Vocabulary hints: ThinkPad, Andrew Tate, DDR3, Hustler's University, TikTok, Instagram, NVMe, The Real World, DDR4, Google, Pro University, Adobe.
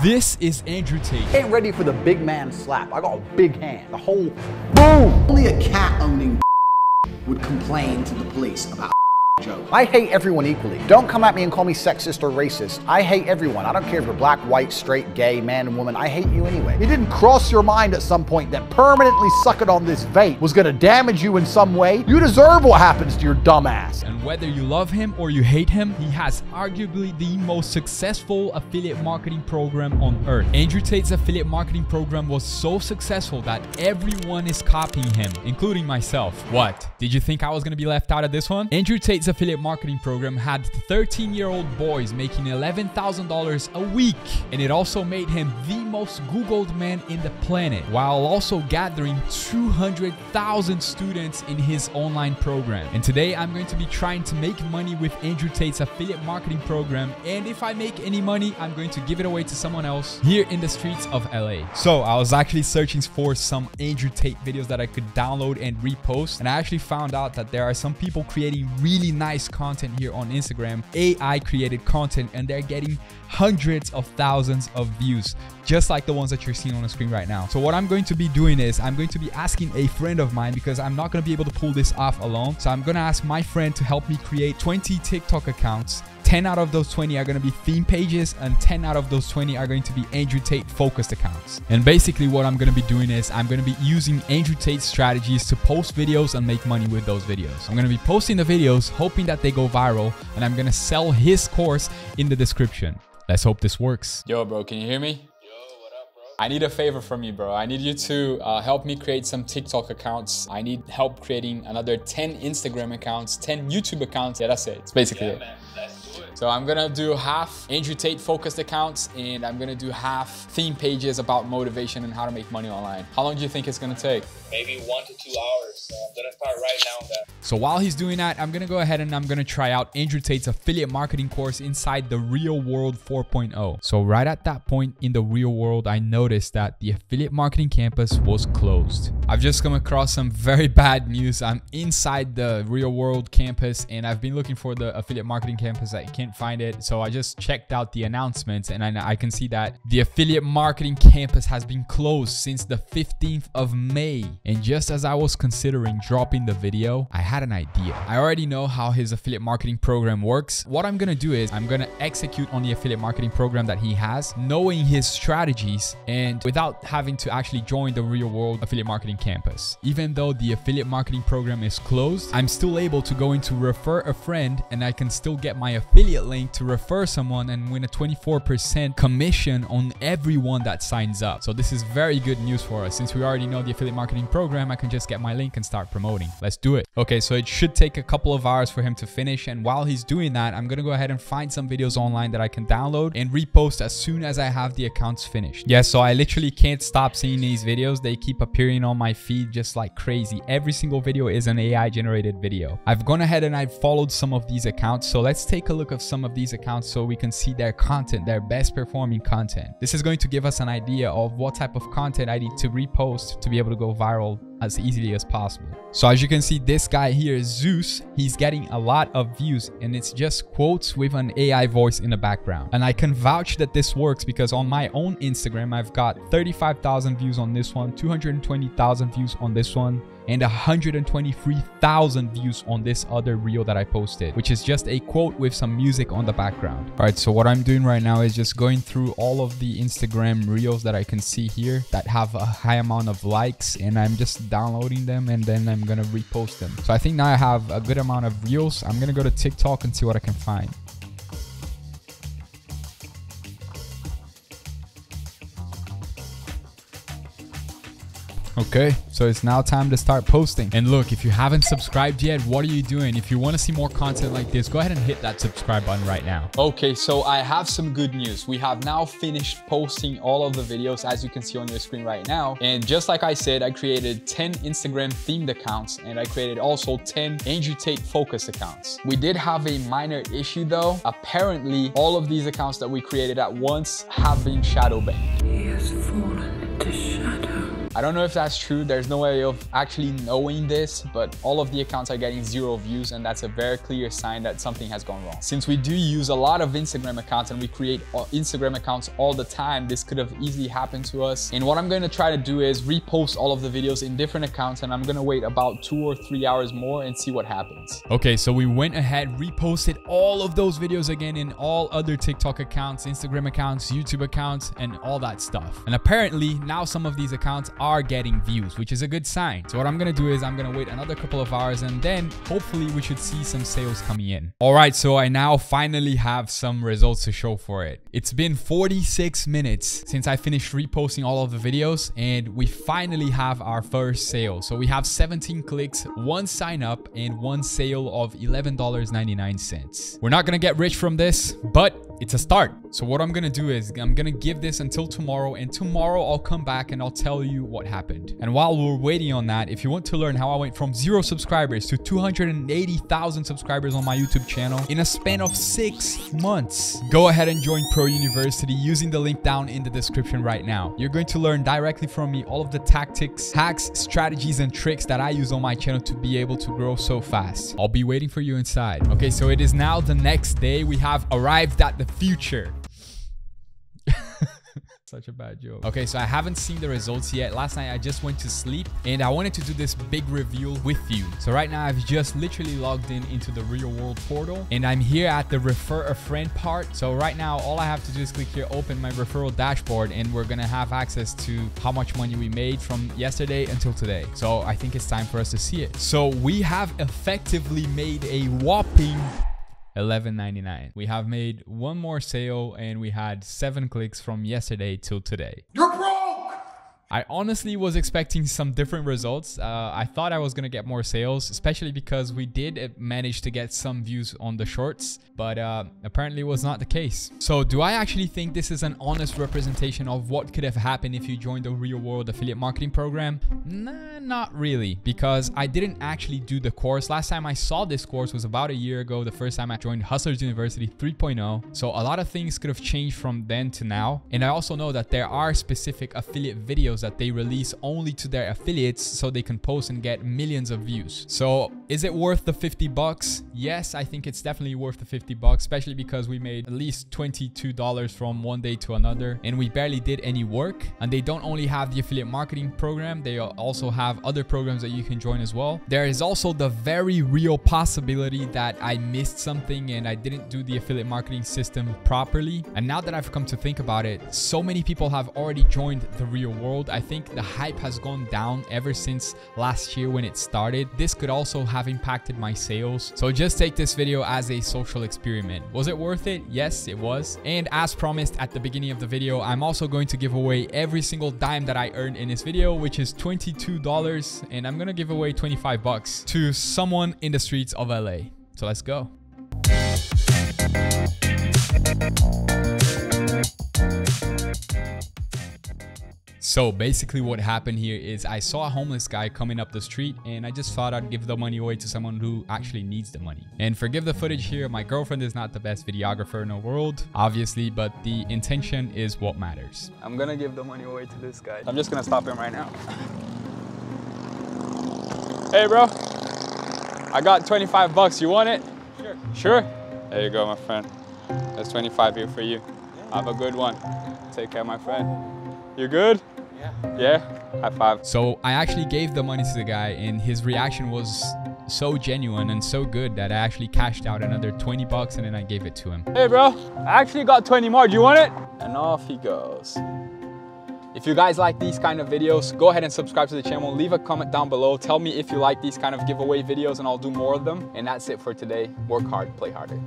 This is Andrew Tate. Ain't ready for the big man slap. I got a big hand. The whole boom. Only a cat owning would complain to the police about joke. I hate everyone equally. Don't come at me and call me sexist or racist. I hate everyone. I don't care if you're black, white, straight, gay, man and woman. I hate you anyway. It didn't cross your mind at some point that permanently sucking on this vape was gonna damage you in some way. You deserve what happens to your dumb ass. And whether you love him or you hate him, he has arguably the most successful affiliate marketing program on earth. Andrew Tate's affiliate marketing program was so successful that everyone is copying him, including myself. What? Did you think I was gonna be left out of this one? Andrew Tate's affiliate marketing program had 13-year-old boys making $11,000 a week, and it also made him the most Googled man in the planet, while also gathering 200,000 students in his online program. And today I'm going to be trying to make money with Andrew Tate's affiliate marketing program, and if I make any money, I'm going to give it away to someone else here in the streets of LA. So I was actually searching for some Andrew Tate videos that I could download and repost, and I actually found out that there are some people creating really nice content here on Instagram, AI created content, and they're getting hundreds of thousands of views, just like the ones that you're seeing on the screen right now. So what I'm going to be doing is I'm going to be asking a friend of mine, because I'm not going to be able to pull this off alone. So I'm going to ask my friend to help me create 20 TikTok accounts. 10 out of those 20 are going to be theme pages, and 10 out of those 20 are going to be Andrew Tate focused accounts. And basically what I'm going to be doing is I'm going to be using Andrew Tate's strategies to post videos and make money with those videos. I'm going to be posting the videos, hoping that they go viral, and I'm going to sell his course in the description. Let's hope this works. Yo, bro, can you hear me? I need a favor from you, bro. I need you to help me create some TikTok accounts. I need help creating another 10 Instagram accounts, 10 YouTube accounts. Yeah, that's it. It's basically it. Man, let's do it. So I'm gonna do half Andrew Tate focused accounts, and I'm gonna do half theme pages about motivation and how to make money online. How long do you think it's gonna take? Maybe 1 to 2 hours. So I'm gonna start right now. So while he's doing that, I'm gonna go ahead and I'm gonna try out Andrew Tate's affiliate marketing course inside The Real World 4.0. So right at that point in The Real World, I noticed that the affiliate marketing campus was closed. I've just come across some very bad news. I'm inside The Real World campus, and I've been looking for the affiliate marketing campus. I can't find it. So I just checked out the announcements, and I can see that the affiliate marketing campus has been closed since the 15th of May. And just as I was considering dropping the video, I had an idea. I already know how his affiliate marketing program works. What I'm gonna do is I'm gonna execute on the affiliate marketing program that he has, knowing his strategies and without having to actually join The Real World affiliate marketing campus. Even though the affiliate marketing program is closed, I'm still able to go into refer a friend, and I can still get my affiliate link to refer someone and win a 24% commission on everyone that signs up. So this is very good news for us. Since we already know the affiliate marketing program, I can just get my link and start promoting. Let's do it. Okay, so it should take a couple of hours for him to finish, and while he's doing that, I'm gonna go ahead and find some videos online that I can download and repost as soon as I have the accounts finished. Yeah, so I literally can't stop seeing these videos. They keep appearing on my feed just like crazy. Every single video is an AI generated video. I've gone ahead and I've followed some of these accounts, so let's take a look at some of these accounts so we can see their content, their best performing content. This is going to give us an idea of what type of content I need to repost to be able to go viral as easily as possible. So as you can see, this guy here, Zeus, he's getting a lot of views, and it's just quotes with an AI voice in the background. And I can vouch that this works, because on my own Instagram, I've got 35,000 views on this one, 220,000 views on this one, and 123,000 views on this other reel that I posted, which is just a quote with some music on the background. All right, so what I'm doing right now is just going through all of the Instagram reels that I can see here that have a high amount of likes, and I'm just downloading them, and then I'm gonna repost them. So I think now I have a good amount of reels. I'm gonna go to TikTok and see what I can find. Okay, so it's now time to start posting. And look, if you haven't subscribed yet, what are you doing? If you want to see more content like this, go ahead and hit that subscribe button right now. Okay, so I have some good news. We have now finished posting all of the videos, as you can see on your screen right now. And just like I said, I created 10 Instagram themed accounts, and I created also 10 Andrew Tate focused accounts. We did have a minor issue though. Apparently, all of these accounts that we created at once have been shadow banned. He has fallen into shadow. I don't know if that's true. There's no way of actually knowing this, but all of the accounts are getting 0 views, and that's a very clear sign that something has gone wrong. Since we do use a lot of Instagram accounts and we create Instagram accounts all the time, this could have easily happened to us. And what I'm going to try to do is repost all of the videos in different accounts, and I'm going to wait about 2 or 3 hours more and see what happens. Okay, so we went ahead, reposted all of those videos again in all other TikTok accounts, Instagram accounts, YouTube accounts, and all that stuff. And apparently now some of these accounts are getting views, which is a good sign. So what I'm going to do is I'm going to wait another couple of hours, and then hopefully we should see some sales coming in. All right, so I now finally have some results to show for it. It's been 46 minutes since I finished reposting all of the videos, and we finally have our first sale. So we have 17 clicks, 1 sign up, and 1 sale of $11.99. We're not going to get rich from this, but it's a start. So what I'm going to do is I'm going to give this until tomorrow, and tomorrow I'll come back and I'll tell you what happened. And while we're waiting on that, if you want to learn how I went from 0 subscribers to 280,000 subscribers on my YouTube channel in a span of 6 months, go ahead and join Pro University using the link down in the description right now. You're going to learn directly from me all of the tactics, hacks, strategies, and tricks that I use on my channel to be able to grow so fast. I'll be waiting for you inside. Okay, so it is now the next day. We have arrived at the future. Such a bad joke. Okay, so I haven't seen the results yet. Last night I just went to sleep and I wanted to do this big reveal with you. So right now I've just literally logged in into the Real World portal, and I'm here at the refer a friend part. So right now all I have to do is click here, open my referral dashboard, and we're gonna have access to how much money we made from yesterday until today. So I think it's time for us to see it. So we have effectively made a whopping $11.99. We have made 1 more sale, and we had 7 clicks from yesterday till today. You're broke! I honestly was expecting some different results. I thought I was gonna get more sales, especially because we did manage to get some views on the shorts, but apparently was not the case. So do I actually think this is an honest representation of what could have happened if you joined the Real World affiliate marketing program? Nah, not really, because I didn't actually do the course. Last time I saw this course was about a year ago, the first time I joined Hustler's University 3.0. So a lot of things could have changed from then to now. And I also know that there are specific affiliate videos that they release only to their affiliates so they can post and get millions of views. So is it worth the 50 bucks? Yes, I think it's definitely worth the 50 bucks, especially because we made at least $22 from one day to another, and we barely did any work. And they don't only have the affiliate marketing program, they also have other programs that you can join as well. There is also the very real possibility that I missed something and I didn't do the affiliate marketing system properly. And now that I've come to think about it, so many people have already joined the Real World. I think the hype has gone down ever since last year when it started. This could also have impacted my sales. So just take this video as a social experiment. Was it worth it? Yes, it was. And as promised at the beginning of the video, I'm also going to give away every single dime that I earned in this video, which is $22. And I'm going to give away 25 bucks to someone in the streets of LA. So let's go. So basically what happened here is I saw a homeless guy coming up the street, and I just thought I'd give the money away to someone who actually needs the money. And forgive the footage here, my girlfriend is not the best videographer in the world, obviously, but the intention is what matters. I'm gonna give the money away to this guy. I'm just gonna stop him right now. Hey bro, I got 25 bucks, you want it? Sure. Sure? There you go my friend. That's 25 here for you. Have a good one. Take care my friend. You good? Yeah. Yeah? High five. So I actually gave the money to the guy, and his reaction was so genuine and so good that I actually cashed out another 20 bucks and then I gave it to him. Hey bro, I actually got 20 more. Do you want it? And off he goes. If you guys like these kind of videos, go ahead and subscribe to the channel. Leave a comment down below. Tell me if you like these kind of giveaway videos, and I'll do more of them. And that's it for today. Work hard, play harder.